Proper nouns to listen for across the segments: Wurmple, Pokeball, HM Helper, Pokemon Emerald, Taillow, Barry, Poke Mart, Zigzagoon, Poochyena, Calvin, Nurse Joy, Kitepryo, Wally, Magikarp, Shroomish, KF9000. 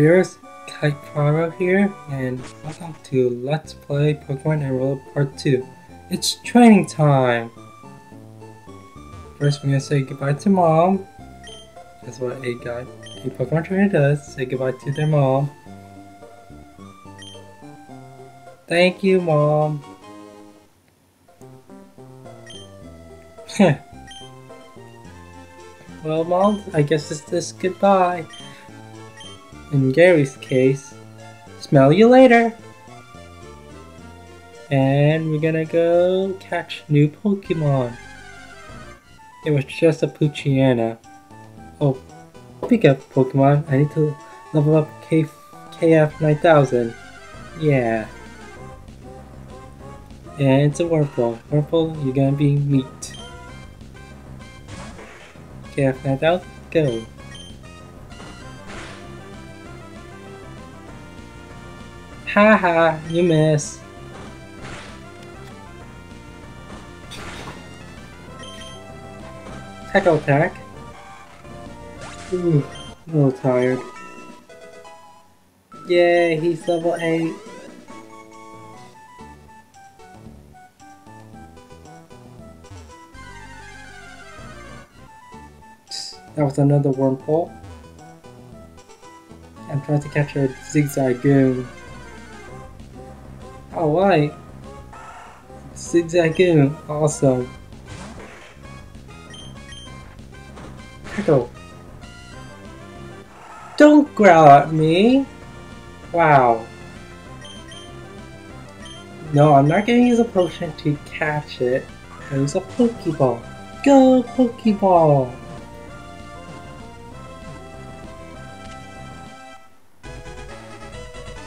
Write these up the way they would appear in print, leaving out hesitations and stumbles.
viewers, Kitepryo here, and welcome to Let's Play Pokemon Emerald Part 2. It's training time! First, we're gonna say goodbye to Mom. That's what a Pokemon trainer does, say goodbye to their mom. Thank you, Mom! Well, Mom, I guess it's this goodbye. In Gary's case, smell you later! And we're gonna go catch new Pokemon. It was just a Poochyena. Oh, speaking of Pokemon, I need to level up KF9000. Yeah. And it's a Wurmple. Wurmple, you're gonna be meat. KF9000, go. Haha, you miss. Tackle attack. Ooh, a little tired. Yay, he's level 8. That was another Wurmple. I'm trying to catch a Zigzagoon. Alright, Zigzagoon, awesome. Tackle. Don't growl at me. Wow. No, I'm not gonna use a potion to catch it. I use a Pokeball. Go Pokeball.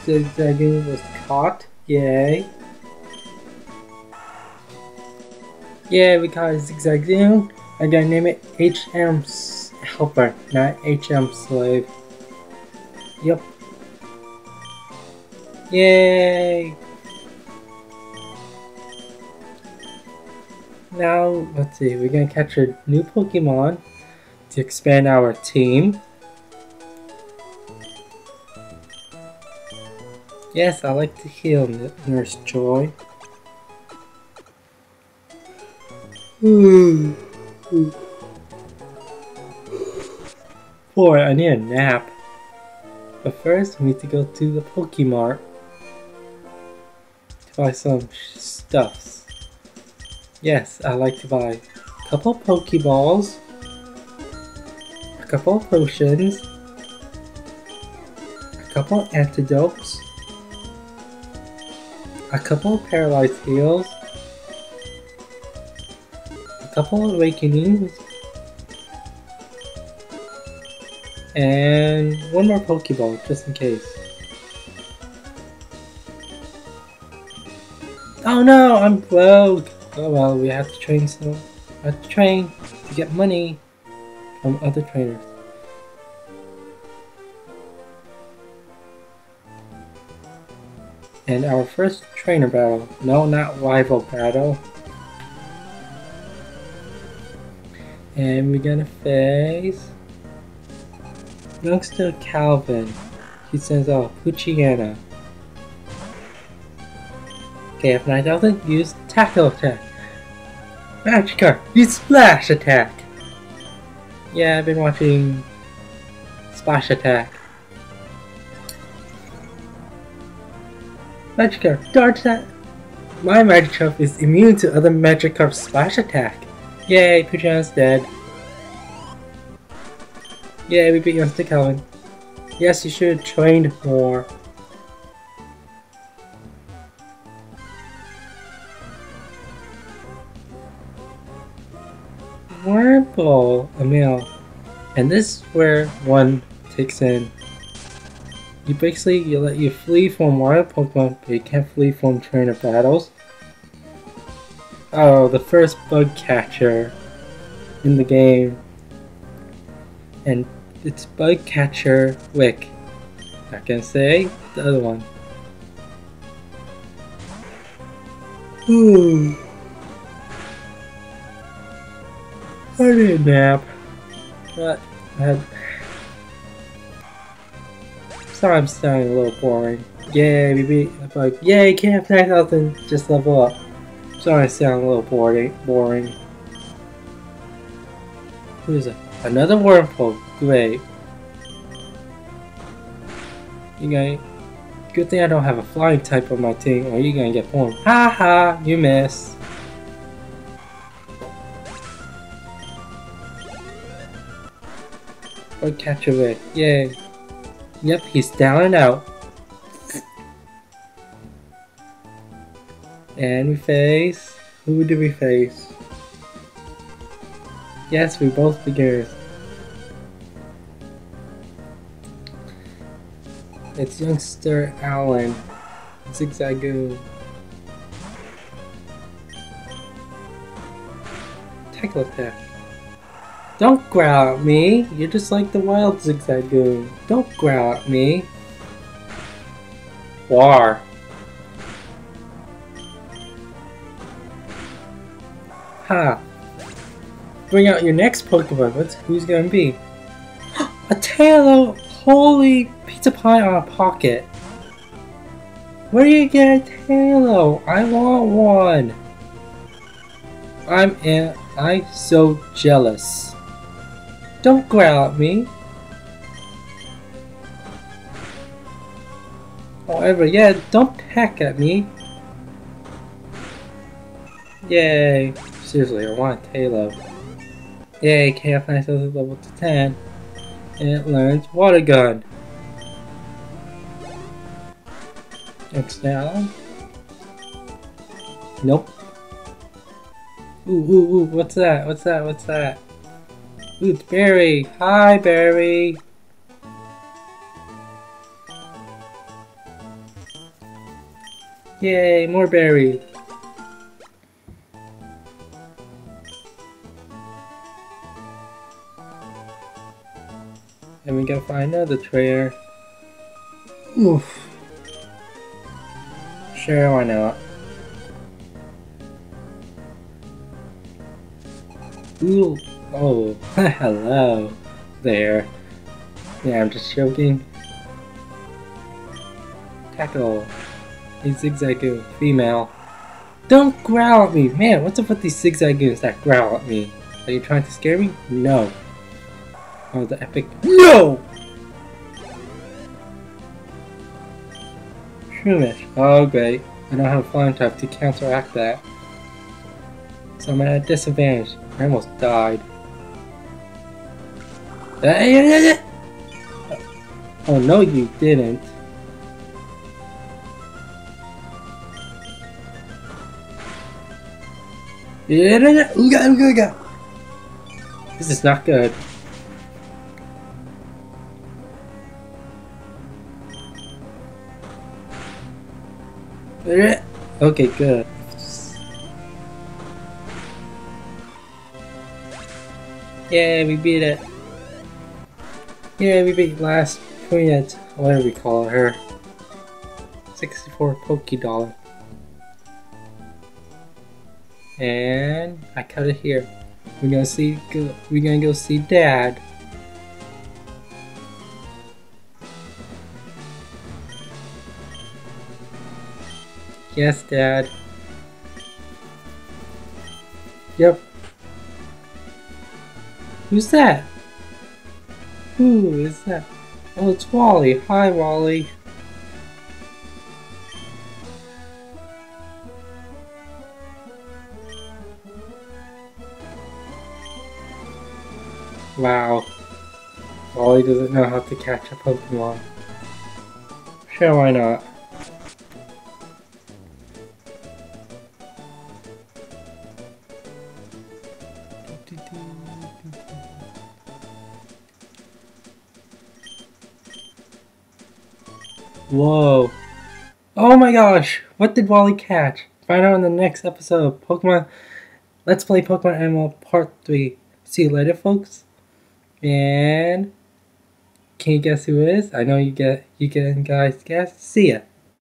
Zigzagoon was caught. Yay! Yeah, we call it Zigzagoon. I'm gonna name it HM Helper, not HM Slave. Yep. Yay! Now, let's see, we're gonna catch a new Pokemon to expand our team. Yes, I like to heal, Nurse Joy. Boy, I need a nap. But first, we need to go to the Poke Mart to buy some stuffs. Yes, I like to buy a couple Pokeballs, a couple potions, a couple antidotes, a couple of paralyzed heals, a couple of awakenings, and one more Pokeball just in case. Oh no, I'm broke! Oh well, we have to train some. I have to train to get money from other trainers. And our first trainer battle. No, not rival battle. And we're gonna face youngster Calvin. He sends out Poochyena. KF9000, use tackle attack. Magikarp, use splash attack. Yeah, I've been watching splash attack. Magikarp, dodge that! My Magikarp is immune to other Magikarp's splash attack. Yay, Poochyena dead. Yay, we beat youngster Calvin. Yes, you should have trained more. Wurmple, a male. And this is where one takes in. You basically let you flee from wild Pokemon, but you can't flee from trainer battles. Oh, the first bug catcher in the game. And it's bug catcher Wick. Not gonna say the other one. Ooh. I need a nap. But I had sorry I'm sounding a little boring. Yay, we beat a bug. Yay, KF9000 just level up. Sorry I sound a little boring. Who is it? Another Wurmple. Great. You guys, good thing I don't have a flying type on my team or you're gonna get pwned. Haha, you miss. Or catch away. Yay. Yep, he's down and out. And we face... Who do we face? Yes, we both beginners. It's youngster Alan. Zigzagoon. Take a look there. Don't growl at me! You're just like the wild Zigzagoon. Don't growl at me! War. Ha! Bring out your next Pokemon. Who's gonna be? A Taillow! Holy pizza pie on a pocket! Where do you get a Taillow? I want one! I'm so jealous. Don't growl at me! However, yeah, don't peck at me! Yay! Seriously, I want a Taillow. Yay, KF9000 is level to 10. And it learns Water Gun. Next down. Nope. Ooh, ooh, ooh, what's that? What's that? What's that? Ooh, it's Barry. Hi, Barry. Yay, more berries. And we gotta find another trainer. Oof. Sure, why not? Ooh. Oh, hello there. Yeah, I'm just joking. Tackle. A Zigzagoon. Female. Don't growl at me. Man, what's up with these Zigzagoons that growl at me? Are you trying to scare me? No. Oh, the epic. No! Shroomish. Oh, great. I don't have a flying type to counteract that. So I'm at a disadvantage. I almost died. Oh, no, you didn't. This is not good. Okay, good. Yeah, we beat it. Yeah, we beat last Poochyena, whatever we call her. 64 Poké Dollar. And I cut it here. We're gonna go see Dad. Yes, Dad. Yep. Who's that? Who is that? Oh, it's Wally. Hi, Wally. Wow. Wally doesn't know how to catch a Pokemon. Sure, why not? Whoa. Oh my gosh, what did Wally catch? Find out in the next episode of Pokemon Let's Play Pokemon Emerald Part 3. See you later, folks. And can you guess who it is? I know you guys guess. See ya.